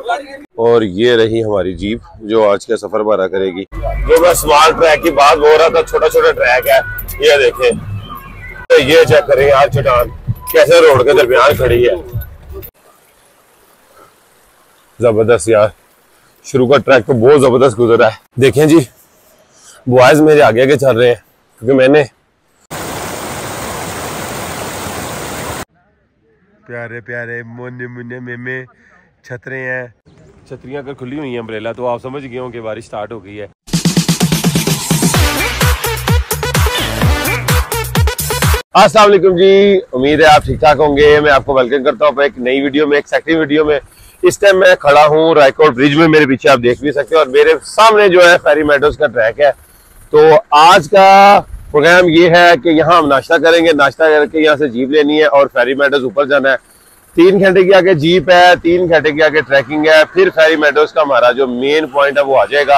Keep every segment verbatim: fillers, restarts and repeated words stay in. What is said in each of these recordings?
और ये रही हमारी जीप जो आज का सफर भरा करेगी। जो मैं स्मॉल ट्रैक की बात हो रहा था, छोटा छोटा ट्रैक है ये, देखे तो ये चेक करें यार चट्टान कैसे रोड के दरमियान खड़ी है। जबरदस्त यार, शुरू का ट्रैक तो बहुत जबरदस्त गुजरा है। देखें जी बॉयज मेरे आगे आगे चल रहे हैं क्योंकि मैंने प्यारे प्यारे मुन्ने मुन्ने मेमे छतरे हैं। छतरियां अगर खुली हुई हैं अम्ब्रेला तो आप समझ गए होंगे बारिश स्टार्ट हो गई है। अस्सलाम वालेकुम जी, उम्मीद है आप ठीक ठाक होंगे। मैं आपको वेलकम करता हूँ एक नई वीडियो में, एक सेकंड वीडियो में। इस टाइम मैं खड़ा हूँ रायकोट ब्रिज में, मेरे पीछे आप देख भी सकते हैं, और मेरे सामने जो है फैरी मेडोज का ट्रैक है। तो आज का प्रोग्राम ये है कि यहाँ हम नाश्ता करेंगे, नाश्ता करके यहाँ से जीप लेनी है और फैरी मेडोज ऊपर जाना है। तीन घंटे की आगे जीप है, तीन घंटे की आगे ट्रैकिंग है, फिर फैरी मेडोज का हमारा जो मेन पॉइंट है वो आ जाएगा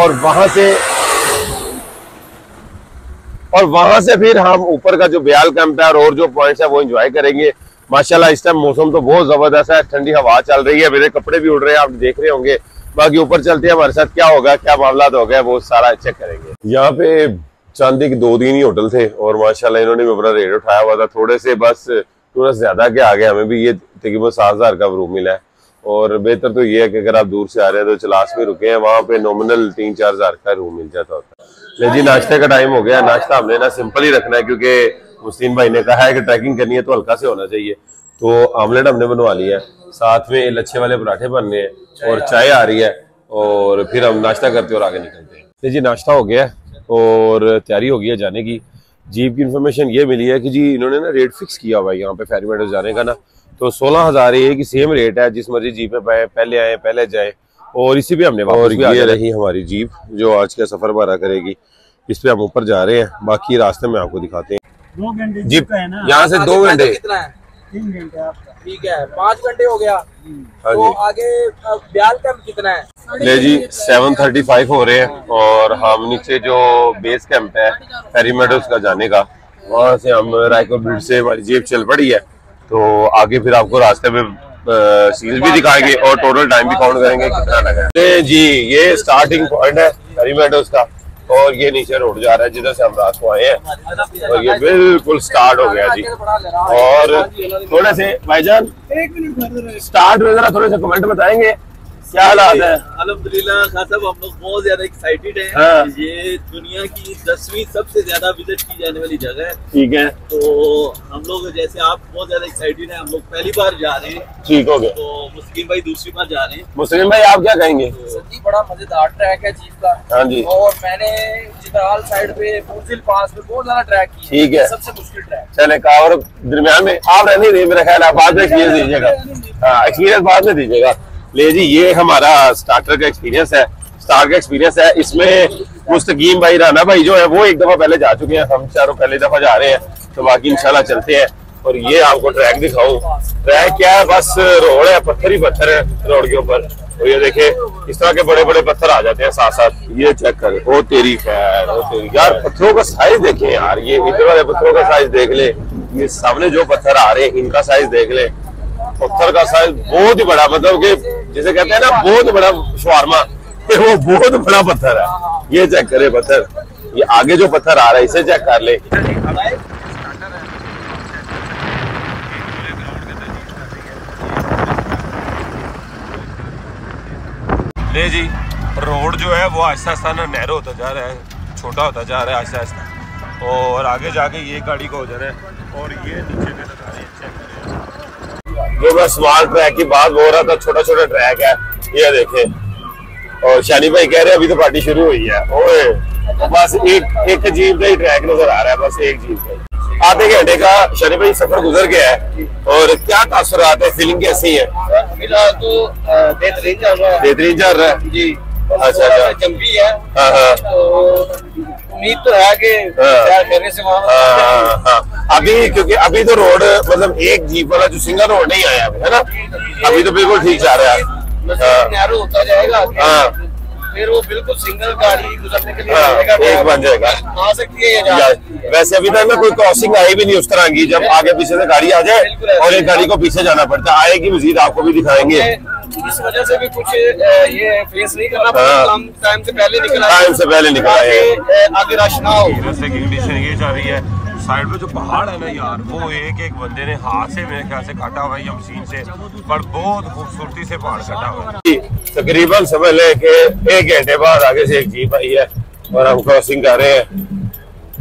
और वहाँ से और वहां से फिर हम ऊपर का जो बयाल कैंप है और जो पॉइंट्स है वो एंजॉय करेंगे। माशाल्लाह इस टाइम मौसम तो बहुत जबरदस्त है, ठंडी हवा चल रही है, मेरे कपड़े भी उड़ रहे हैं, आप देख रहे होंगे। बाकी ऊपर चलते हैं, हमारे साथ क्या होगा, क्या मामला हो गया, वो सारा चेक करेंगे। यहाँ पे चांदी के दो दिन ही होटल थे और माशाल्लाह इन्होंने भी अपना रेट उठाया हुआ था, थोड़े से बस टूरिस्ट ज्यादा के आ गए। हमें भी ये तकरीबन सात हजार का रूम मिला है और बेहतर तो ये है कि अगर आप दूर से आ रहे हैं तो चलास में रुके हैं, वहाँ पे नॉमिनल तीन चार हजार का रूम मिल जाता होता है। जी नाश्ते का टाइम हो गया। नाश्ता हमने ना सिंपल ही रखना है क्योंकि मुस्लिम भाई ने कहा है कि ट्रैकिंग करनी है तो हल्का से होना चाहिए। तो आमलेट हमने बनवा लिया है, साथ में लच्छे वाले पराठे बनने हैं और चाय आ रही है, और फिर हम नाश्ता करते हैं और आगे निकलते हैं। जी नाश्ता हो गया और तैयारी हो गई है जाने की। जीप की इन्फॉर्मेशन ये मिली है कि जी इन्होंने ना रेट फिक्स किया हुआ है यहाँ पे फैरी मेडोज जाने का ना, तो सोलह हजार ये की सेम रेट है, जिस मर्जी जीप में पहले आए पहले जाए। और इसी पे हमने और ये रही हमारी जीप जो आज का सफर भरा करेगी। इस पे हम ऊपर जा रहे हैं, बाकी रास्ते में आपको दिखाते हैं। दो घंटे जीप है ना, यहाँ से दो घंटे कितना है, तीन घंटे आपका, ठीक है पाँच घंटे हो गया। हाँ तो जी, आगे बयाल कैंप कितना है? ले जी सेवन थर्टी फाइव हो रहे हैं और हम नीचे जो बेस कैंप है फैरी मेडोज का जाने का, वहाँ से हम रायकोट ब्रिज से हमारी जीप चल पड़ी है। तो आगे फिर आपको रास्ते में सीरीज भी दिखाएंगे और टोटल टाइम भी काउंट करेंगे कितना लगा है। जी ये स्टार्टिंग पॉइंट है फैरी मेडोज का और ये नीचे रोड जा रहा है जिधर से हम रात को आए हैं, और ये बिल्कुल स्टार्ट हो गया जी। और थोड़े से भाईजान स्टार्ट में जरा थोड़े से कमेंट बताएंगे क्या हालात है? अल्हम्दुलिल्लाह खान साहब, हम लोग बहुत ज्यादा एक्साइटेड हैं। हाँ। ये दुनिया की दसवीं सबसे ज्यादा विजिट की जाने वाली जगह है, ठीक है। तो हम लोग जैसे आप बहुत ज्यादा एक्साइटेड हैं, हम लोग पहली बार जा रहे हैं, ठीक हो गया। तो मुस्लिम भाई दूसरी बार जा रहे हैं। मुस्लिम भाई आप क्या कहेंगे? सच्ची बड़ा मजेदार ट्रैक है जीप का। हाँ जी, और मैंने चित्राल साइड पे मुंजिल पास में बहुत ज्यादा ट्रैक किया, ठीक है, सबसे मुश्किल ट्रैक। चले का और दरमियान में आप रहने दीजिए, मेरा ख्याल आप बाद में एक्सपीरियंस दीजिएगा, एक्सपीरियंस बाद में दीजिएगा। ले जी ये हमारा स्टार्टर का एक्सपीरियंस है, स्टार का एक्सपीरियंस है। इसमें मुस्तकीम भाई राना भाई जो है वो एक दफा पहले जा चुके हैं, हम चारों पहले दफा जा रहे हैं। तो बाकी इंशाल्लाह चलते हैं और ये आपको ट्रैक दिखाऊं। ट्रैक क्या है, बस रोड है, पत्थर ही पत्थर है रोड के ऊपर। और ये देखे इस तरह के बड़े बड़े पत्थर आ जाते हैं साथ साथ, ये चेक कर। ओ तेरी खैर, ओ तेरी यार, पत्थरों का साइज देखे यार, ये इधर वाले पत्थरों का साइज देख ले, ये सामने जो पत्थर आ रहे हैं इनका साइज देख ले। पत्थर का साइज बहुत ही बड़ा, मतलब की जैसे कहते हैं ना बहुत बड़ा शवारमा, वो बहुत बड़ा पत्थर है। ये चेक करे पत्थर, ये आगे जो पत्थर आ रहा है इसे चेक कर ले। ले जी रोड जो है वो आहिस्ता आहिस्ता ना नैरो होता जा रहा है, छोटा होता जा रहा है आहिस्ता आहिस्ता, और आगे जाके ये गाड़ी को हो जा रहा है। और ये नीचे के नजारे चेक कर, जो मैं स्मॉल ट्रैक की बात हो रहा था, छोटा छोटा ट्रैक है ये देखे। और शानी भाई कह रहे हैं अभी तो पार्टी शुरू हुई है। ओए बस एक एक जीप का ही ट्रैक नजर आ रहा है, बस एक जीप का। आधे घंटे का शानी भाई सफर गुजर गया है, और क्या तासुरात है, फीलिंग कैसी है? फिलहाल तो बेहतरीन चल रहा है, बेहतरीन चल रहा है जी। अच्छा अच्छा, चंबी है। हाँ हाँ, उम्मीद तो है कि करने से वहाँ अभी, क्योंकि अभी तो रोड मतलब एक जीप वाला जो सिंगल रोड नहीं आया है ना, अभी तो बिल्कुल ठीक जा रहा है। नैरो होता जाएगा, फिर वो बिल्कुल सिंगल गाड़ी गुजरने के लिए एक बन जाएगा, आ सकती है या वैसे अभी तक ना कोई क्रॉसिंग आई भी नहीं उस तरह की, जब आगे पीछे से गाड़ी आ जाए और एक गाड़ी को पीछे जाना पड़ता है। आएगी मजीद आपको भी दिखाएंगे। इस वजह से भी कुछ ये फेस नहीं करना पड़ा, टाइम से पहले निकला टाइम से पहले निकला है, आगे रश ना हो। कंडीशन ये जा रही है साइड में जो पहाड़ है ना यार, वो एक एक बंदे ने हाथ से मेरे ख्याल से काटा हुआ है मशीन से, पर बहुत खूबसूरती से पहाड़ काटा हुआ है। तकरीबन समझ ले के एक घंटे बाद आगे से एक जीप आई है और हम क्रॉसिंग कर रहे हैं,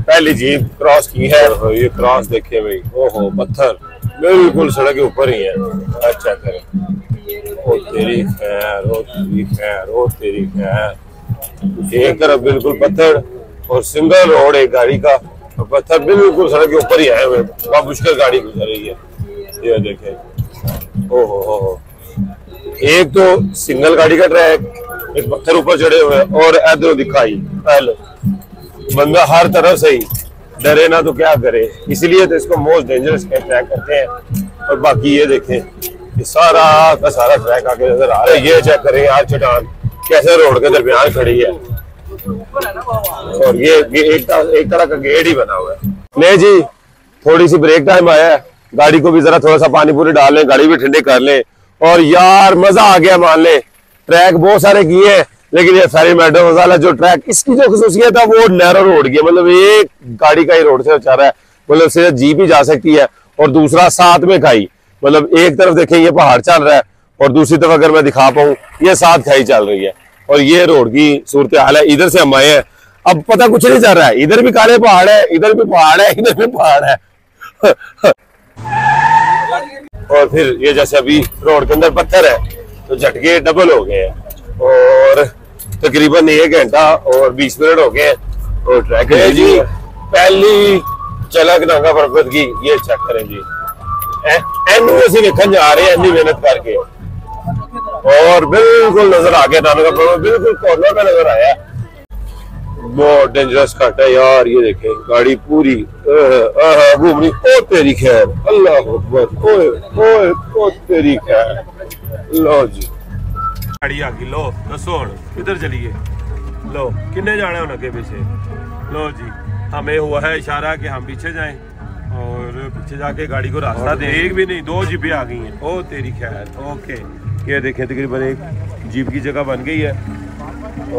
पहली जीप क्रॉस की है। ये क्रॉस देखिए भाई, ओहो पत्थर बिल्कुल सड़क के ऊपर ही है। अच्छा करें ओ तेरी खैर ओ तेरी खैर ओ तेरी खैर, एक तरफ बिल्कुल पत्थर और सिंगल रोड एक गाड़ी का, और पत्थर बिल्कुल सड़क के ऊपर ही आए हुए, बहुत मुश्किल गाड़ी गुजर रही है। ये देखे ओहो हो, एक तो सिंगल गाड़ी का ट्रैक, एक पत्थर ऊपर चढ़े हुए और इधर दिखाई पहले बंदा हर तरफ से ही डरे ना तो क्या करे, इसलिए तो इसको मोस्ट डेंजरस ट्रैक करते हैं। और बाकी ये देखें सारा का सारा ट्रैक आगे नजर आ रहा है। ये चेक करें यार चट्टान कैसे रोड के दरमियान खड़ी है, और ये, ये एक तरह का गेट ही बना हुआ है। नहीं जी थोड़ी सी ब्रेक टाइम आया है, गाड़ी को भी जरा थोड़ा सा पानी पूरी डाल लें, गाड़ी भी ठंडी कर लें। और यार मजा आ गया, मान ले ट्रैक बहुत सारे किए हैं, लेकिन ये फैरी मेडोज वाला जो ट्रैक इसकी जो खसूसियत है वो नैरो रोड की है, मतलब एक गाड़ी का ही रोड से चल रहा है, मतलब सिर्फ जीप ही जा सकती है और दूसरा साथ में खाई। मतलब एक तरफ देखें ये पहाड़ चल रहा है और दूसरी तरफ अगर मैं दिखा पाऊँ ये साथ खाई चल रही है, और ये रोड की सूरत हाल है। इधर से हम आए हैं, अब पता कुछ नहीं चल रहा है, इधर भी काले पहाड़ है, इधर भी पहाड़ है, इधर भी पहाड़ है। और फिर ये जैसे अभी रोड के अंदर पत्थर है तो झटके डबल हो गए हैं, और तकरीबन एक घंटा और बीस मिनट हो गए और ट्रैक है जी। पहली झलक नांगा पर्बत की, ये चेक करें जी, एनयूसी लिखन जा रहे हैं इतनी मेहनत करके, और बिल्कुल नजर आ गया नांगा पर्बत, बिल्कुल कॉर्नर पे नजर आया। बहुत डेंजरस कट है यार, ये देखे गाड़ी पूरी घूमनी। ओ तेरी खैर, अल्लाह अकबर, ओए ओए ओ तेरी खैर। लो जी गाड़ी आ गई, लो दसो किधर चलिए, लो किन्ने जाना है अगे पीछे। लो जी हमें हुआ है इशारा कि हम पीछे जाएं, और पीछे जाके गाड़ी को रास्ता दे, एक भी नहीं दो जीपें आ गई हैं। ओ तेरी खैर, ओके ये देखे तकरीबन एक जीप की जगह बन गई है,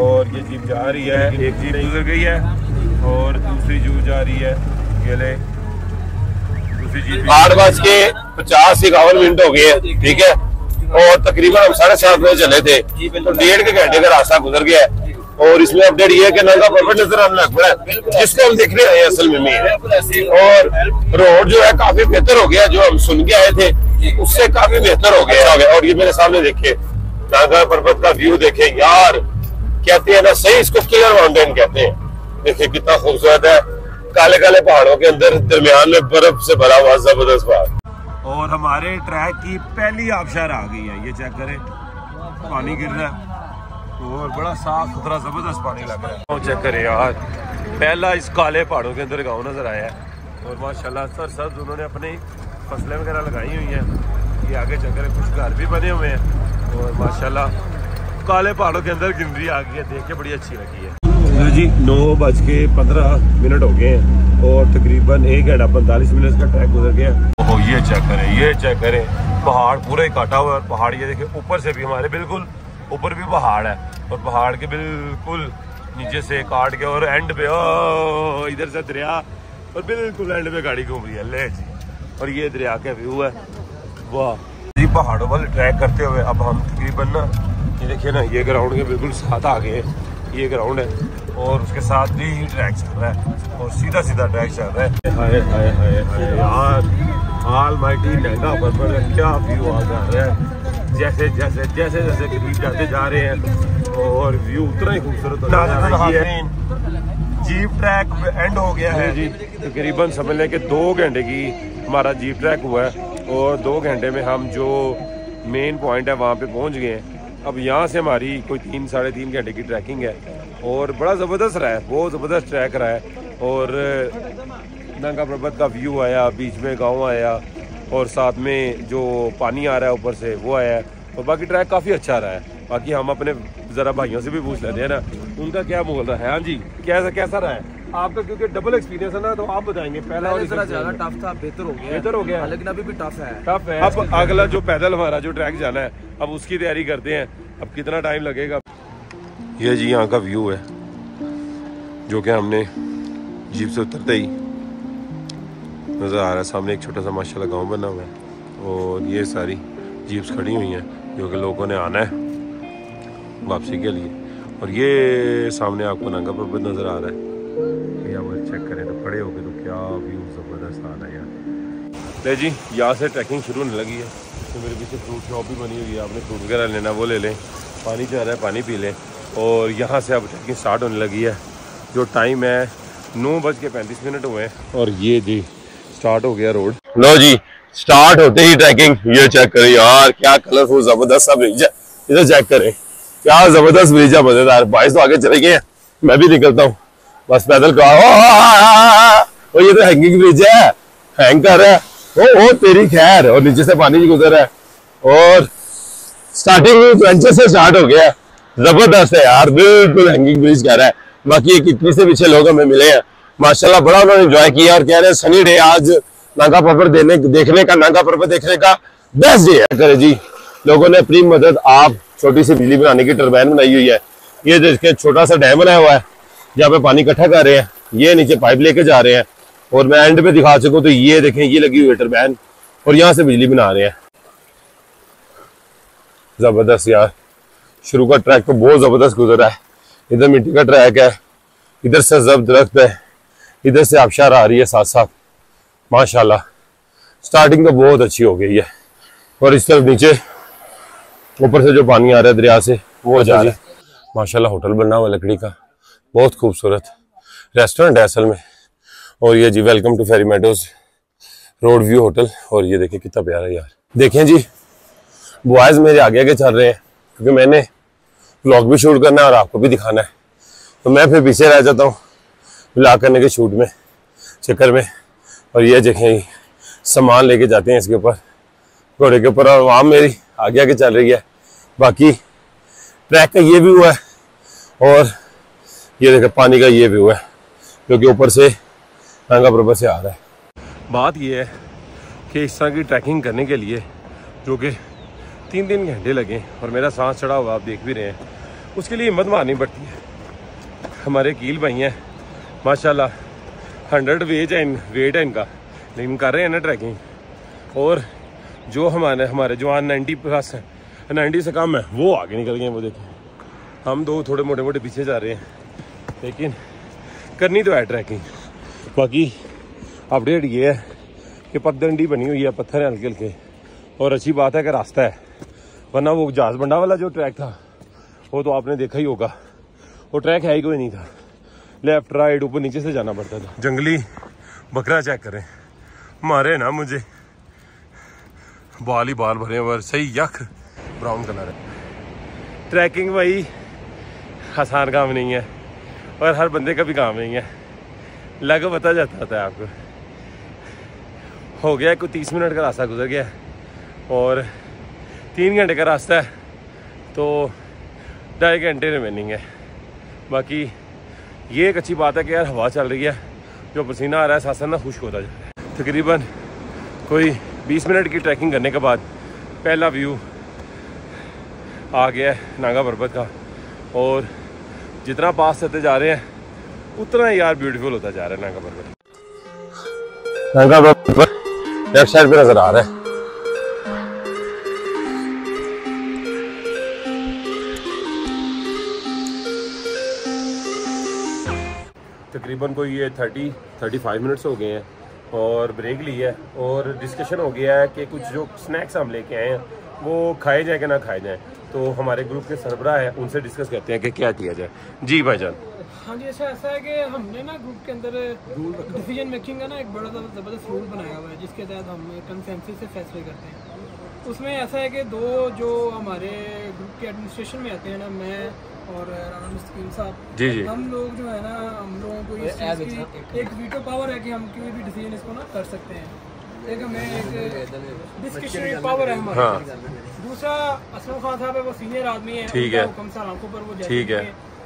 और ये जीप जा रही है, एक जीप गुजर गई है और दूसरी जीप जा रही है। ये ले दूसरी जीप। आठ बज के पचास इक्यावन मिनट हो गए हैं, ठीक है, और तकरीबन हम साढ़े सात बजे चले थे तो डेढ़ के घंटे का रास्ता गुजर गया है। और इसमें अपडेट ये है कि नांगा पर्बत नजर आने लग पड़ा है, जिसको हम देखने आए असल में में और रोड जो है काफी बेहतर हो गया, जो हम सुन के आए थे उससे काफी बेहतर हो गया। और ये मेरे सामने देखे नांगा पर्बत का व्यू देखे यार, कहते हैं ना सही इसको क्लियर माउंटेन कहते हैं। देखिए कितना खूबसूरत है, काले काले पहाड़ों के अंदर दरमियान में बर्फ से भरा हुआ जबरदस्त पहाड़। और हमारे ट्रैक की पहली आबशार आ गई है, ये चेक करें पानी गिर रहा है और बड़ा साफ सुथरा जबरदस्त पानी लग रहा है। और चेक करें यार पहला इस काले पहाड़ों के अंदर गाँव नजर आया है, और माशाल्लाह सर सब उन्होंने अपनी फसलें वगैरह लगाई हुई हैं। ये आगे चेक करें कुछ घर भी बने हुए हैं, और माशाल्लाह काले पहाड़ों के अंदर ग्रीनरी आ गई है, देख के बड़ी अच्छी लगी है जी। नौ बज के पंद्रह मिनट हो गए हैं और तकरीबन एक घंटा पैंतालीस मिनट का ट्रैक गुजर गया। ओहो ये चेक करें, ये चेक करें पहाड़ पूरे काटा हुआ है, और पहाड़ ये देखें ऊपर से भी हमारे बिल्कुल ऊपर भी पहाड़ है, और पहाड़ के बिल्कुल नीचे से काट के और एंड पे ओ इधर से दरिया, और बिल्कुल एंड पे गाड़ी घूम रही है। ले जी और ये दरिया का व्यू है, वाह जी। पहाड़ों वाले ट्रैक करते हुए अब हम तकरीबन ना ये देखिए ना ये ग्राउंड के बिल्कुल साथ आ गए, ये ग्राउंड है और उसके साथ भी ट्रैक चल रहा है, और सीधा सीधा ट्रैक चल रहा है। हाय हाय हाय हाय यार, ऑलमाइटी नांगा पर्बत क्या व्यू आ जा रहा है, जैसे जैसे जैसे जैसे करीब जाते जा रहे हैं और व्यू उतना ही खूबसूरत होता जा रहा है। जीप ट्रैक एंड हो गया है जी, तकरीबन समझ लें कि दो घंटे की हमारा जीप ट्रैक हुआ है, और दो घंटे में हम जो मेन पॉइंट है वहाँ पे पहुँच गए हैं। अब यहाँ से हमारी कोई तीन साढ़े तीन घंटे की ट्रैकिंग है, और बड़ा ज़बरदस्त रहा है, बहुत ज़बरदस्त ट्रैक रहा है। और नांगा पर्बत का व्यू आया, बीच में गांव आया, और साथ में जो पानी आ रहा है ऊपर से वो आया, और बाकी ट्रैक काफ़ी अच्छा रहा है। बाकी हम अपने ज़रा भाइयों से भी पूछ लेते हैं ना उनका क्या बोल रहा है। हाँ जी कैसा कैसा रहा है आपका क्योंकि डबल एक्सपीरियंस है ना, तो आप बताएंगे। पहला और ज़्यादा टफ था, बेहतर हो गया, बेहतर हो गया, लेकिन अभी भी टफ है, टफ है। अब अगला जो पैदल हमारा जो ट्रैक जाना है, अब उसकी तैयारी करते हैं। अब कितना टाइम लगेगा। यह जी यहाँ का व्यू है जो कि हमने जीप से उतरते ही नज़र आ रहा है। सामने एक छोटा सा माशाल्लाह गांव बना हुआ है और ये सारी जीप्स खड़ी हुई हैं जो कि लोगों ने आना है वापसी के लिए। और ये सामने आपको नंगा पर्बत नज़र आ रहा है। ये हम चेक करें तो खड़े हो गए तो क्या व्यू ज़बरदस्त आ रहा है यार। ले जी यहाँ से ट्रैकिंग शुरू होने लगी है। तो मेरे पीछे फ्रूट शॉप भी बनी हुई है, आपने फ्रूट वगैरह लेना वो ले लें, पानी चाह रहा है पानी पी लें। और यहाँ से अब ट्रैकिंग स्टार्ट होने लगी है। जो टाइम है नौ बज के पैंतीस मिनट हुए हैं और ये जी स्टार्ट हो गया रोड। लो जी स्टार्ट होते ही ट्रैकिंग। ये चेक करें यार क्या कलरफुल जबरदस्त सा ब्रिज है। इधर चेक करें क्या जबरदस्त ब्रिज है, मजेदार। बारिश तो आगे चले गए, मैं भी निकलता हूँ बस पैदल का। ओ ये तो हैंगिंग ब्रिज है, हैंग कर रहा है। ओ ओ तेरी खैर। और नीचे से पानी गुजर रहा है और स्टार्टिंग वेंचर से स्टार्ट हो गया। जबरदस्त है यार, बिल्कुल हैंगिंग ब्रिज कह रहा है। बाकी एक इतने से पीछे लोग हमें मिले हैं माशाल्लाह, बड़ा उन्होंने एंजॉय किया और कह रहे हैं सनी डे आज नागा पर्बत देने देखने का नागा पर्बत देखने का बेस्ट डे है। करे जी लोगों ने अपनी मदद आप छोटी सी बिजली बनाने की टर्बाइन बनाई हुई है। ये देखिए छोटा सा डैम बनाया हुआ है जहाँ पे पानी इकट्ठा कर रहे हैं। ये नीचे पाइप लेके जा रहे हैं और मैं एंड पे दिखा सकूँ तो ये देखें ये लगी हुई है टर्बाइन और यहाँ से बिजली बना रहे हैं। जबरदस्त यार, शुरू का ट्रैक तो बहुत जबरदस्त गुजरा है। इधर मिट्टी का ट्रैक है, इधर से जब दरख्त है, इधर से आबशार आ रही है साथ साथ। माशाल्लाह स्टार्टिंग तो बहुत अच्छी हो गई है। और इस तरफ नीचे ऊपर से जो पानी आ रहा है दरिया से वो जा रहा है। माशाल्लाह होटल बना हुआ लकड़ी का, बहुत खूबसूरत रेस्टोरेंट है असल में। और ये जी welcome to Fairy Meadows road view hotel. और ये देखें कितना प्यारा यार। देखें जी बॉयज मेरे आगे आगे चल रहे हैं क्योंकि मैंने ब्लॉग भी शूट करना है और आपको भी दिखाना है, तो मैं फिर पीछे रह जाता हूँ ब्लॉग करने के शूट में चक्कर में। और ये देखें सामान लेके जाते हैं इसके ऊपर घोड़े के ऊपर और वहाँ मेरी आगे आगे चल रही है। बाकी ट्रैक का ये व्यू है और ये देखें पानी का ये व्यू है जो कि ऊपर से नंगा पर्बत से आ रहा है। बात ये है कि इस तरह की ट्रैकिंग करने के लिए जो कि तीन तीन घंटे लगे और मेरा सांस चढ़ा हुआ आप देख भी रहे हैं, उसके लिए हिम्मत मारनी पड़ती है। हमारे कील भाई हैं माशाल्लाह, हंड्रेड वेज है वेट है इनका, लेकिन कर रहे हैं ना ट्रैकिंग। और जो हमारे हमारे जवान नाइन्टी प्लस हैं, नाइन्टी से कम है, वो आगे निकल गए हैं। वो देखें हम दो थोड़े मोटे मोटे पीछे जा रहे हैं, लेकिन करनी तो है ट्रैकिंग। बाकी अपडेट ये है कि पगडंडी बनी हुई है, पत्थर है हल्के हल्के, और अच्छी बात है कि रास्ता है, वरना वो जहाज बंडा वाला जो ट्रैक था वो तो आपने देखा ही होगा, वो ट्रैक है ही कोई नहीं था। लेफ्ट राइट ऊपर नीचे से जाना पड़ता था। जंगली बकरा चेक करें, मारे ना मुझे, बाल ही बाल भरे और सही यख ब्राउन कलर है। ट्रैकिंग भाई आसान काम नहीं है और हर बंदे का भी काम नहीं है, लग पता जाता था आपको। हो गया कोई तीस मिनट का रास्ता गुजर गया और तीन घंटे का रास्ता है, तो ढाई घंटे रिमेनिंग है। बाकी ये एक अच्छी बात है कि यार हवा चल रही है, जो पसीना आ रहा है साथ ना खुश्क होता जा रहा है। तकरीबन कोई बीस मिनट की ट्रैकिंग करने के बाद पहला व्यू आ गया है नागा पर्बत का। और जितना पास करते जा रहे हैं उतना यार ब्यूटीफुल होता जा रहा है नागा पर्बत। नागा पर्बत लेफ्ट साइड पर नजर आ रहा है। तकरीबन कोई ये थर्टी थर्टी फाइव मिनट्स हो गए हैं और ब्रेक ली है और डिस्कशन हो गया है कि कुछ जो स्नैक्स हम लेके आए हैं वो खाए जाए कि ना खाए जाए। तो हमारे ग्रुप के सरबराह है, उनसे डिस्कस करते हैं कि क्या किया जाए। जी भाईजान। हाँ जी, ऐसा ऐसा है कि हमने ना ग्रुप के अंदर डिसीजन मेकिंग का ना एक बड़ा ज़बरदस्त रूल बनाया हुआ है जिसके तहत हम कंसेंसस से फैसले करते हैं। उसमें ऐसा है कि दो जो हमारे ग्रुप के एडमिनिस्ट्रेशन में आते हैं ना, मैं और राना साहब, जी जी, हम लोग जो है ना हम लोगों को ये एक वीटो पावर है कि हम कोई भी डिसीजन इसको ना कर सकते हैं। एक हमें एक डिस्कशनरी पावर है हमारे। हाँ। दूसरा असलम खान साहब है, वो सीनियर आदमी है, हुक्म सर आंखों पर वो, ठीक है,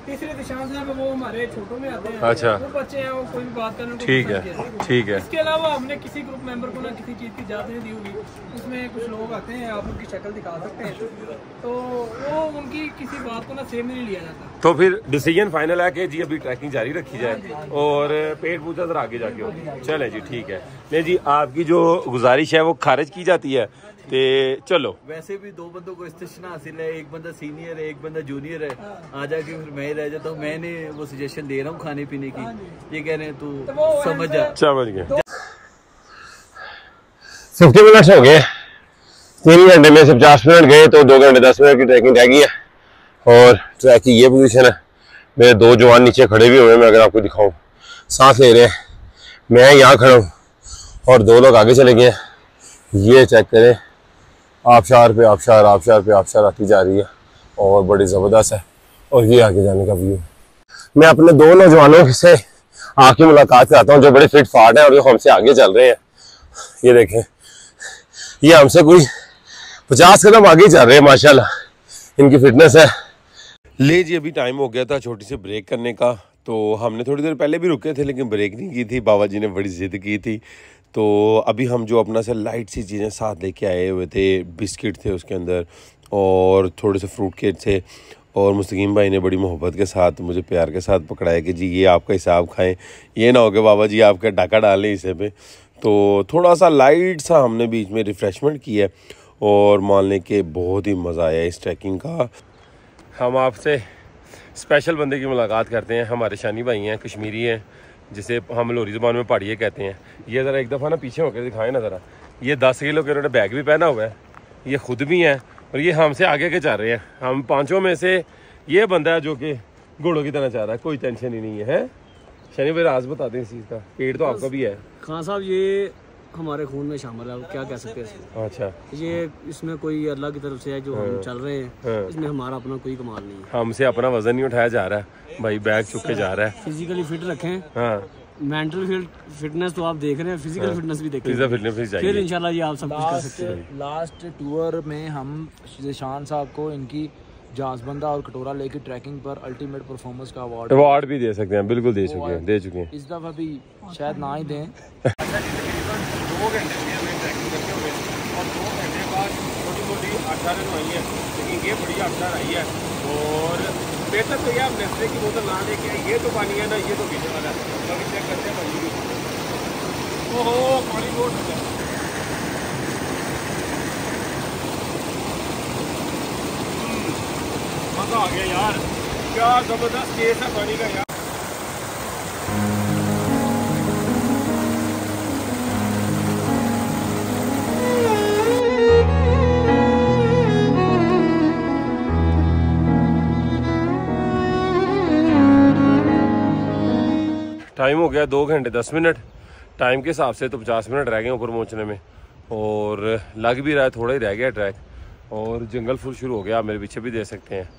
तीसरे दिशांश में वो हमारे छोटों में आते हैं। अच्छा, वो बच्चे हैं, वो कोई भी बात करने को ठीक है ठीक है। इसके अलावा हमने किसी ग्रुप मेंबर को ना किसी चीज़ की इजाज़त नहीं दी होगी। उसमें कुछ लोग आते हैं, आप उनकी शक्ल दिखा सकते हैं, तो वो उनकी किसी बात को ना सेम नहीं लिया जाता। तो फिर डिसीजन फाइनल है कि जी अभी ट्रैकिंग जारी रखी जाए और पेट पूजा जरा आगे जाके हो। चले जी ठीक है। नहीं जी आपकी जो गुजारिश है वो खारिज की जाती है। ते चलो वैसे भी दो बंदों को इस्तिशना हासिल है, एक बंदा सीनियर है एक बंदा जूनियर है। आ जाके फिर मैं ही रह जाता हूँ। मैंने वो सजेशन दे रहा हूँ खाने पीने की, ये कह रहे हैं तू तो समझ जा। समझ गए। फिफ्टी मिनट्स हो गए, तीन घंटे में से पचास मिनट गए तो दो घंटे दस मिनट की ट्रैकिंग रह गई है। और ट्रैक की ये पोजिशन है, मेरे दो जवान नीचे खड़े भी हुए हैं। मैं अगर आपको दिखाऊँ, सांस ले रहे हैं। मैं यहाँ खड़ा हूँ और दो लोग आगे चले गए। ये चेक करें, आबशार पे आबशार आबशार पे आबशार आती जा रही है और बड़ी ज़बरदस्त है। और ये आगे जाने का व्यू है। मैं अपने दो नौजवानों से आके मुलाकात कराता हूँ जो बड़े फिट फाट हैं और जो हमसे आगे चल रहे हैं। ये देखें, ये हमसे कोई पचास कदम आगे चल रहे हैं। माशाल्लाह इनकी फिटनेस है। ले जी अभी टाइम हो गया था छोटी सी ब्रेक करने का। तो हमने थोड़ी देर पहले भी रुके थे लेकिन ब्रेक नहीं की थी, बाबा जी ने बड़ी ज़िद की थी। तो अभी हम जो अपना से लाइट सी चीज़ें साथ लेके आए हुए थे, बिस्किट थे उसके अंदर और थोड़े से फ्रूट केक थे। और मुस्तकीम भाई ने बड़ी मोहब्बत के साथ मुझे प्यार के साथ पकड़ाया कि जी ये आपका हिसाब खाएं, ये ना हो कि बाबा जी आपका डाका डालें इसे पे। तो थोड़ा सा लाइट सा हमने बीच में रिफ़्रेशमेंट किया है और मान लें कि बहुत ही मज़ा आया इस ट्रैकिंग का। हम आपसे स्पेशल बंदे की मुलाकात करते हैं। हमारे शानी भाई हैं, कश्मीरी हैं, जिसे हम लोरी ज़बान में पहाड़िए कहते हैं। ये ज़रा एक दफ़ा ना पीछे होकर दिखाएं ना ज़रा। ये दस किलो के उन्होंने बैग भी पहना हुआ है, ये ख़ुद भी हैं और ये हमसे आगे के चल रहे हैं। हम पांचों में से ये बंदा है जो कि घोड़ों की तरह चाह रहा है, कोई टेंशन ही नहीं है। हैं शनि भाई, राज बता दें इस चीज़ का। पेट तो आपका भी है खान साहब, ये हमारे खून में शामिल है, क्या कह सकते हैं। अच्छा, ये इसमें कोई अल्लाह की तरफ से है जो हम चल रहे हैं, इसमें हमारा अपना कोई कमाल नहीं है। हमसे अपना वजन नहीं उठाया जा रहा है भाई, बैग चुक के जा रहा है। फिजिकली फिट रखें, हाँ। मेंटल फिटनेस तो आप देख रहे हैं, फिजिकल फिटनेस भी देख रहे हैं, फिर इंशाल्लाह ये आप सब कुछ कर सकते हैं। लास्ट टूर में हम शान साहब को इनकी जाजबंदा और कटोरा लेके ट्रैकिंग पर अल्टीमेट परफॉर्मेंस का अवार्ड अवार्ड भी दे सकते हैं। बिल्कुल दे चुके हैं, दे चुके हैं। इस दफा भी शायद ना ही दें। दो घंटे में ट्रैकिंग करते हुए और दो घंटे बाद छोटी छोटी आबशारें आई हैं, लेकिन ये बड़ी आबशार आई है। और बेहतर तो ये आप नस्ले की बोतल ना लेके आए, ये तो पानी है ना, ये तो पीने वाला है। कभी चेक करते हैं पानी भी, तो हो पानी बहुत होता है। मज़ा आ गया यार, क्या ज़बरदस्त टेस्ट है पानी का यार। टाइम हो गया दो घंटे दस मिनट, टाइम के हिसाब से तो पचास मिनट रह गए ऊपर पहुंचने में और लग भी रहा है, थोड़ा ही रह गया ट्रैक। और जंगल फुल शुरू हो गया, आप मेरे पीछे भी दे सकते हैं।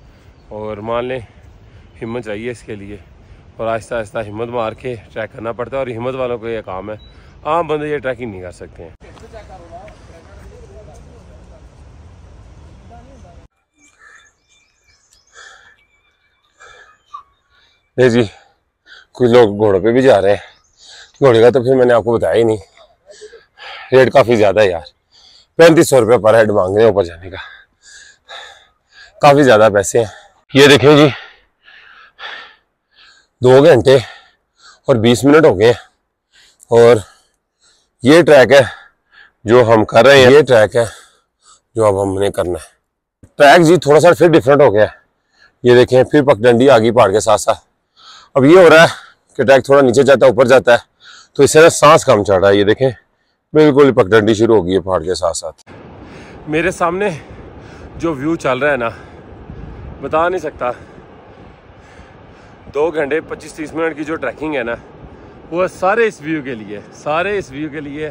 और मान लें हिम्मत चाहिए इसके लिए, और आहिस्ता आहिस्ता हिम्मत मार के ट्रैक करना पड़ता है। और हिम्मत वालों को यह काम है, आम बंदे ये ट्रैकिंग नहीं कर सकते हैं। नहीं जी, कुछ लोग घोड़ों पे भी जा रहे हैं। घोड़े का तो फिर मैंने आपको बताया ही नहीं, रेट काफ़ी ज़्यादा है यार। पैंतीस सौ रुपये पर हेड मांग रहे हैं ऊपर जाने का, काफ़ी ज़्यादा पैसे हैं। ये देखें जी, दो घंटे और बीस मिनट हो गए और ये ट्रैक है जो हम कर रहे हैं, ये ट्रैक है जो अब हमने करना है। ट्रैक जी थोड़ा सा फिर डिफरेंट हो गया है। ये देखें, फिर पकडंडी आ गई पहाड़ के साथ साथ। अब ये हो रहा है कि ट्रैक थोड़ा नीचे जाता है ऊपर जाता है, तो इससे ना सांस कम चढ़ रहा है। ये देखें, बिल्कुल पकडंडी शुरू हो गई है पहाड़ के साथ साथ। मेरे सामने जो व्यू चल रहा है ना, बता नहीं सकता। दो घंटे पच्चीस तीस मिनट की जो ट्रैकिंग है ना, वो सारे इस व्यू के लिए, सारे इस व्यू के लिए।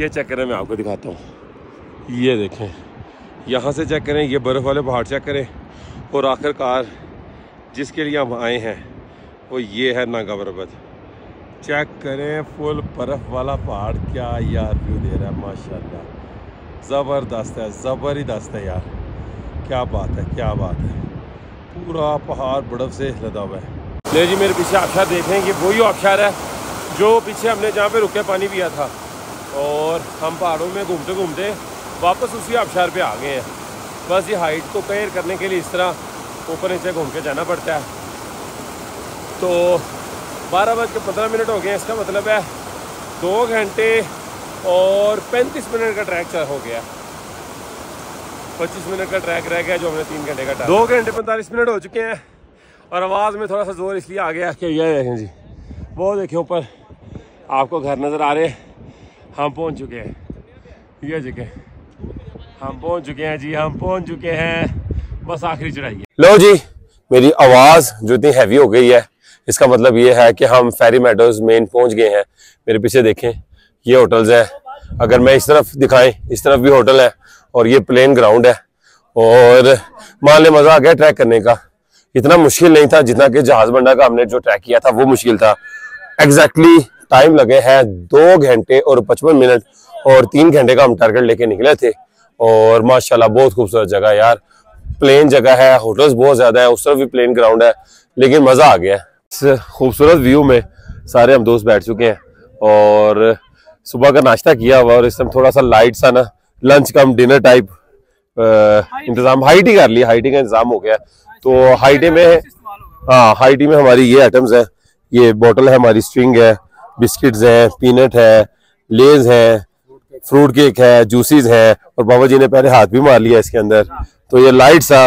ये चेक करें, मैं आपको दिखाता हूँ। ये देखें, यहाँ से चेक करें, ये बर्फ़ वाले पहाड़ चेक करें। और आखिरकार जिसके लिए हम आए हैं वो ये है नागा परबत। चेक करें, फुल बर्फ वाला पहाड़, क्या यार व्यू दे रहा है माशाल्लाह, ज़बरदस्त है, ज़बरदस्त है यार, क्या बात है, क्या बात है। पूरा पहाड़ बर्फ़ से लदा हुआ है। ले जी मेरे पीछे आबशार देख रहे हैं, ये वही आबशार है जो पीछे हमने जहाँ पे रुके पानी पिया था और हम पहाड़ों में घूमते घूमते वापस उसी आबशार पे आ गए हैं। बस ये हाइट को कवर करने के लिए इस तरह ऊपर नीचे घूम के जाना पड़ता है। तो बारह बज के पंद्रह मिनट हो गए, इसका मतलब है दो घंटे और पैंतीस मिनट का ट्रैक हो गया, पच्चीस मिनट का ट्रैक रह गया जो हमने तीन घंटे का। दो घंटे पैंतालीस मिनट हो चुके हैं और आवाज़ में थोड़ा सा जोर इसलिए आ गया कि ये देखें जी, वो देखें ऊपर आपको घर नज़र आ रहे हैं। हम पहुंच चुके हैं, ये जगह हम पहुंच चुके हैं जी, हम पहुंच चुके हैं, बस आखिरी चढ़ाई है। लो जी मेरी आवाज़ जो इतनी हैवी हो गई है इसका मतलब ये है कि हम फेरी मेडोज मेन पहुँच गए हैं। मेरे पीछे देखें ये होटल्स है, अगर मैं इस तरफ दिखाएं इस तरफ भी होटल है और ये प्लेन ग्राउंड है। और मान ले मज़ा आ गया ट्रैक करने का, इतना मुश्किल नहीं था जितना कि जहाज बंडा का हमने जो ट्रैक किया था वो मुश्किल था। एग्जैक्टली टाइम लगे हैं दो घंटे और पचपन मिनट और तीन घंटे का हम टारगेट लेके निकले थे। और माशाल्लाह बहुत खूबसूरत जगह यार, प्लेन जगह है, होटल्स बहुत ज़्यादा है, उस तरफ भी प्लेन ग्राउंड है, लेकिन मज़ा आ गया। इस खूबसूरत व्यू में सारे हम दोस्त बैठ चुके हैं और सुबह का नाश्ता किया हुआ और इस टाइम थोड़ा सा लाइट सा ना लंच कम डिनर टाइप इंतजाम हाई टी कर लिया, हाई टी का इंतजाम हो गया। तो हाई टी में हाँ हाई टी में हमारी ये आइटम्स हैं, ये बोतल है हमारी, स्ट्रिंग है, बिस्किट्स हैं, पीनट है, लेज हैं, फ्रूट केक है, जूसेस हैं और बाबा जी ने पहले हाथ भी मार लिया इसके अंदर। तो ये लाइट सा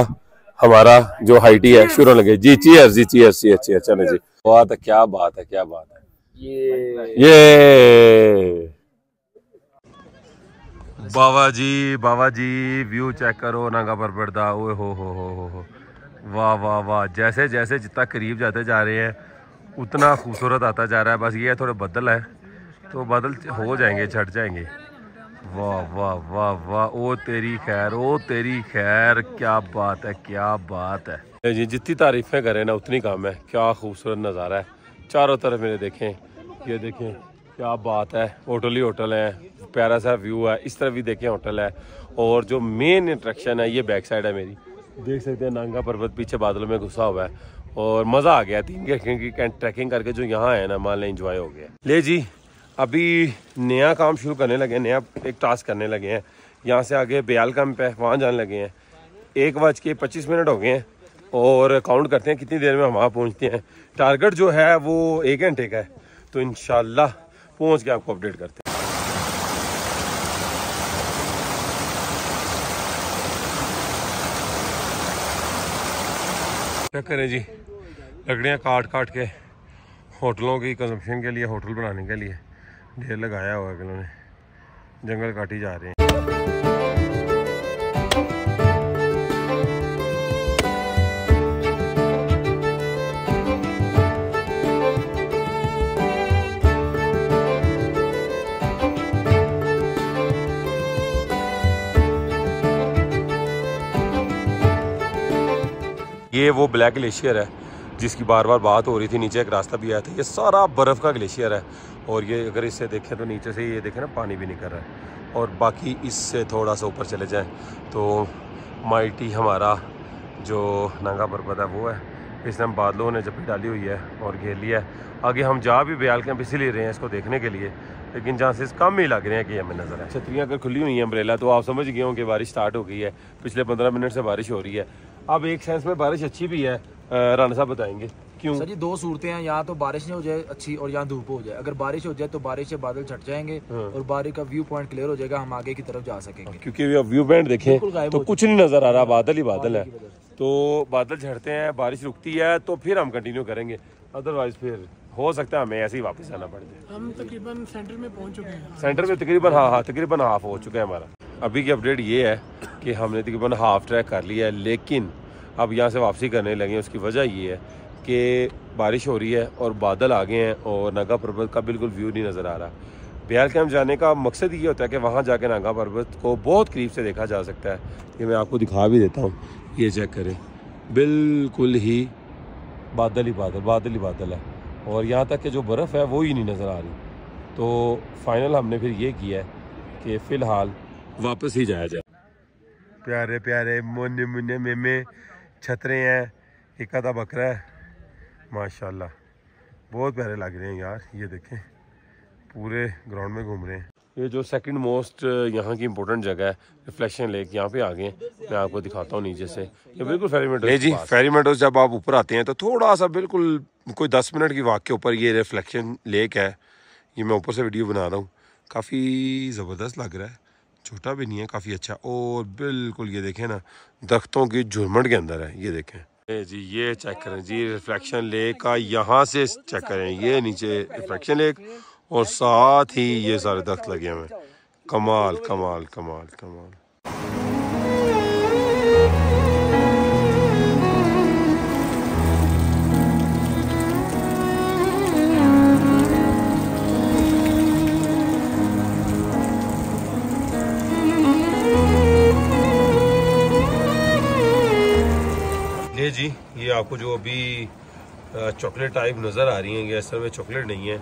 हमारा जो हाई टी है शुरू लगे जी। चीयर्स जी, चीयर्स चीयर्स चीयर्स। चले जी, बात है, क्या बात है, क्या बात है। ये ये बाबा जी, बाबा जी व्यू चेक करो नंगा परबत दा, ओए हो हो हो हो, वाह वाह वाह। जैसे जैसे जितना करीब जाते जा रहे हैं उतना खूबसूरत आता जा रहा है। बस ये थोड़े बदल है तो बदल हो जाएंगे, छट जाएंगे। वाह वाह वाह वाह, ओ तेरी खैर, ओ तेरी खैर, क्या बात है, क्या बात है जी। जितनी तारीफ़ें करें ना उतनी कम है। क्या खूबसूरत नज़ारा है, चारों तरफ मेरे देखें, ये देखें, क्या बात है। होटल ही होटल है, प्यारा सा व्यू है, इस तरफ भी देखें होटल है। और जो मेन अट्रैक्शन है ये बैक साइड है मेरी, देख सकते हैं नंगा पर्वत पीछे बादलों में घुसा हुआ है। और मज़ा आ गया, तीन घंटे की ट्रैकिंग करके जो यहाँ है ना, मान लें इंजॉय हो गया। ले जी अभी नया काम शुरू करने लगे हैं, नया एक टास्क करने लगे हैं। यहाँ से आगे बयाल कैंप है, वहाँ जाने लगे हैं। एक बज के पच्चीस मिनट हो गए हैं और काउंट करते हैं कितनी देर में हम वहाँ पहुँचते हैं। टारगेट जो है वो एक घंटे का है, तो इंशाल्लाह पहुंच के आपको अपडेट करते हैं। चेक करें जी, लकड़ियाँ काट काट के होटलों की कंजम्पशन के लिए, होटल बनाने के लिए ढेर लगाया हुआ है इन्होंने, जंगल काटी जा रहे हैं। ये वो ब्लैक ग्लेशियर है जिसकी बार बार बात हो रही थी, नीचे एक रास्ता भी आया था। ये सारा बर्फ़ का ग्लेशियर है और ये अगर इससे देखें तो नीचे से ये देखें ना पानी भी निकल रहा है। और बाकी इससे थोड़ा सा ऊपर चले जाएं तो माइटी हमारा जो नंगा पर्बत है वो है। इसने हम बादलों ने जब भी डाली हुई है और घेर लिया है। आगे हम जा भी बयाल कैंप इसीलिए रहे हैं इसको देखने के लिए, लेकिन चांसेस कम ही लग रहे हैं कि हमें नज़र आए। छतरियाँ अगर खुली हुई हैं, अम्ब्रेला, तो आप समझ गए हों कि बारिश स्टार्ट हो गई है। पिछले पंद्रह मिनट से बारिश हो रही है। अब एक सेंस में बारिश अच्छी भी है, राणा साहब बताएंगे क्यों। सर जी दो सूरतें हैं, यहाँ तो बारिश हो जाए अच्छी और यहाँ धूप हो जाए। अगर बारिश हो जाए तो बारिश से बादल छट जाएंगे और बारिश का व्यू पॉइंट क्लियर हो जाएगा, हम आगे की तरफ जा सकेंगे। क्योंकि व्यू पॉइंट देखें तो कुछ नहीं नजर आ रहा, बादल ही बादल है। तो बादल झड़ते हैं, बारिश रुकती है तो फिर हम कंटिन्यू करेंगे, अदरवाइज फिर हो सकता है हमें ऐसे ही वापस आना पड़ जाए। हम तकरीबन सेंटर में पहुंच चुके हैं, सेंटर में तकरीबन हाँ हाँ तकरीबन हाफ हो चुका है हमारा। अभी की अपडेट ये है कि हमने तकरीबन हाफ ट्रैक कर लिया है, लेकिन अब यहाँ से वापसी करने लगे। उसकी वजह ये है कि बारिश हो रही है और बादल आ गए हैं और नंगा पर्बत का बिल्कुल व्यू नहीं नज़र आ रहा। बयाल कैंप जाने का मकसद ये होता है कि वहाँ जाके नंगा पर्बत को बहुत करीब से देखा जा सकता है। ये मैं आपको दिखा भी देता हूँ, ये चेक करें, बिल्कुल ही बादल ही बादल, बादल ही बादल है। और यहाँ तक कि जो बर्फ़ है वो ही नहीं नज़र आ रही। तो फाइनल हमने फिर ये किया है कि फ़िलहाल वापस ही जाया जाए। प्यारे प्यारे मोने मुन्ने में छतरे हैं, एक आधा बकरा है। माशाल्लाह बहुत प्यारे लग रहे हैं यार। ये देखें पूरे ग्राउंड में घूम रहे हैं। ये जो सेकंड मोस्ट यहाँ की इम्पोर्टेंट जगह है रिफ्लेक्शन लेक, यहाँ पे आ गए। मैं आपको दिखाता हूँ नीचे से। ये बिल्कुल फेरी मेडोज जी, फेरी मेडोज जब आप ऊपर आते हैं तो थोड़ा सा बिल्कुल कोई दस मिनट की वाक के ऊपर ये रिफ्लेक्शन लेक है। ये मैं ऊपर से वीडियो बना रहा हूँ। काफ़ी ज़बरदस्त लग रहा है, छोटा भी नहीं है, काफ़ी अच्छा। और बिल्कुल ये देखें ना, दरख्तों की झुरमट के अंदर है। ये देखें जी, ये चेक करें जी रिफ्लेक्शन लेक का, यहाँ से चेक करें। ये नीचे रिफ्लेक्शन लेक और साथ ही ये सारे दरख्त लगे हुए हैं। कमाल कमाल कमाल कमाल। ये जी, ये आपको जो अभी चॉकलेट टाइप नज़र आ रही हैं, ये असल में चॉकलेट नहीं है,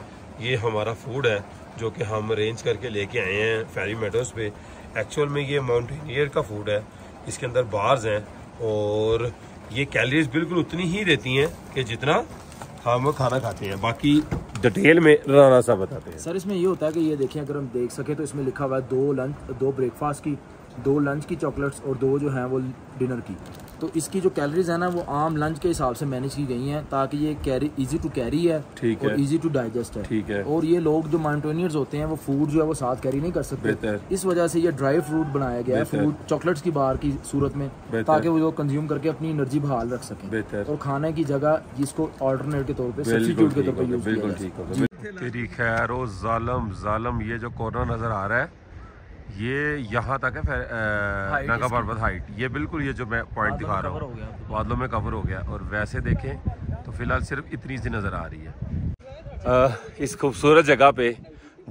ये हमारा फूड है जो कि हम अरेंज करके लेके आए हैं फेरी मेडोज पे। एक्चुअल में ये माउंटेनियर का फूड है, इसके अंदर बार्स हैं और ये कैलोरीज बिल्कुल उतनी ही देती हैं कि जितना हम खाना खाते हैं। बाकी डिटेल में राना साहब बताते हैं। सर इसमें ये होता है कि ये देखें, अगर हम देख सकें तो इसमें लिखा हुआ है दो लंच, दो ब्रेकफास्ट की, दो लंच की चॉकलेट्स और दो जो हैं वो डिनर की। तो इसकी जो कैलोरीज है ना वो आम लंच के हिसाब से मैनेज की गई हैं ताकि ये कैरी इजी टू कैरी है और इजी टू डाइजेस्ट है, ठीक है। और ये लोग जो माउंटेनियर्स होते हैं वो फूड जो है वो साथ कैरी नहीं कर सकते, इस वजह से ये ड्राई फ्रूट बनाया गया है, फ्रूट चॉकलेट्स की बार की सूरत में, ताकि वो लोग कंज्यूम करके अपनी एनर्जी बहाल रख सकें। और खाने की जगह जिसको ऑल्टरनेट के तौर पर, सब्स्टिट्यूट के तौर पर यूज किया जाए। ये जो कॉर्नर नजर आ रहा है ये यहाँ तक है नागा पार्बत हाइट। ये बिल्कुल ये जो मैं पॉइंट दिखा रहा हूँ बादलों में कवर हो गया। और वैसे देखें तो फिलहाल सिर्फ इतनी सी नज़र आ रही है आ, इस खूबसूरत जगह पे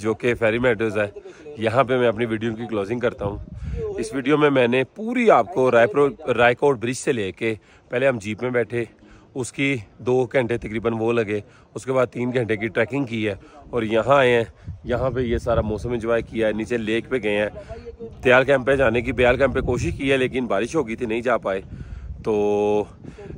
जो कि फेरी मेडोज है। यहाँ पे मैं अपनी वीडियो की क्लोजिंग करता हूँ। इस वीडियो में मैंने पूरी आपको रायकोट ब्रिज से लेके, पहले हम जीप में बैठे, उसकी दो घंटे तकरीबन वो लगे, उसके बाद तीन घंटे की ट्रैकिंग की है और यहाँ आए हैं। यहाँ पे ये सारा मौसम एंजॉय किया है, नीचे लेक पे गए हैं, बयाल कैंप पे जाने की बयाल कैंप पे कोशिश की है लेकिन बारिश हो गई थी, नहीं जा पाए। तो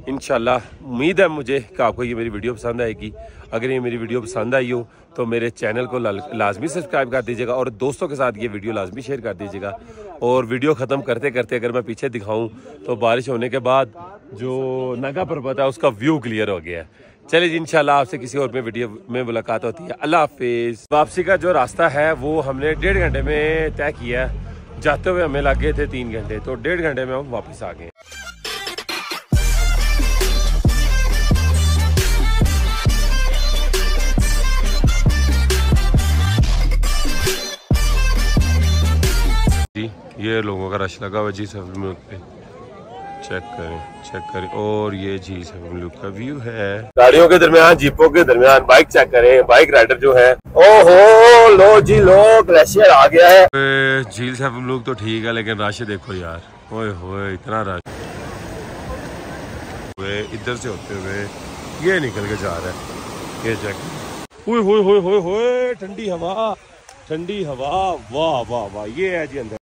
इंशाल्लाह उम्मीद है मुझे कि आपको ये मेरी वीडियो पसंद आएगी। अगर ये मेरी वीडियो पसंद आई हो तो मेरे चैनल को लाजमी सब्सक्राइब कर दीजिएगा और दोस्तों के साथ ये वीडियो लाजमी शेयर कर दीजिएगा। और वीडियो ख़त्म करते करते अगर मैं पीछे दिखाऊं तो बारिश होने के बाद जो नागा पर्बत है उसका व्यू क्लियर हो गया है। चलिए जी, इंशाल्लाह आपसे किसी और में वीडियो में मुलाकात होती है। अल्लाह हाफिज़। वापसी का जो रास्ता है वो हमने डेढ़ घंटे में तय किया है, जाते हुए हमें लग गए थे तीन घंटे, तो डेढ़ घंटे में हम वापस आ गए। ये लोगों का रश लगा हुआ जी सेवन लुक पे, चेक करें चेक करें। और ये जी सेवन लुक का व्यू है। गाड़ियों के दरमियान, जीपों के दरमियान बाइक चेक करें। बाइक राइडर जो है, ओहो लो जी लो, ग्लेशियर आ गया है। झील सेवन लुक तो ठीक है लेकिन रश देखो यार, ओए होए इतना रश। इधर से होते हुए ये निकल के जा रहा है, ये चेक। ओए होए होए होए होए ठंडी हवा, ठंडी हवा, वाह वाह वाह। ये है जी अंदर।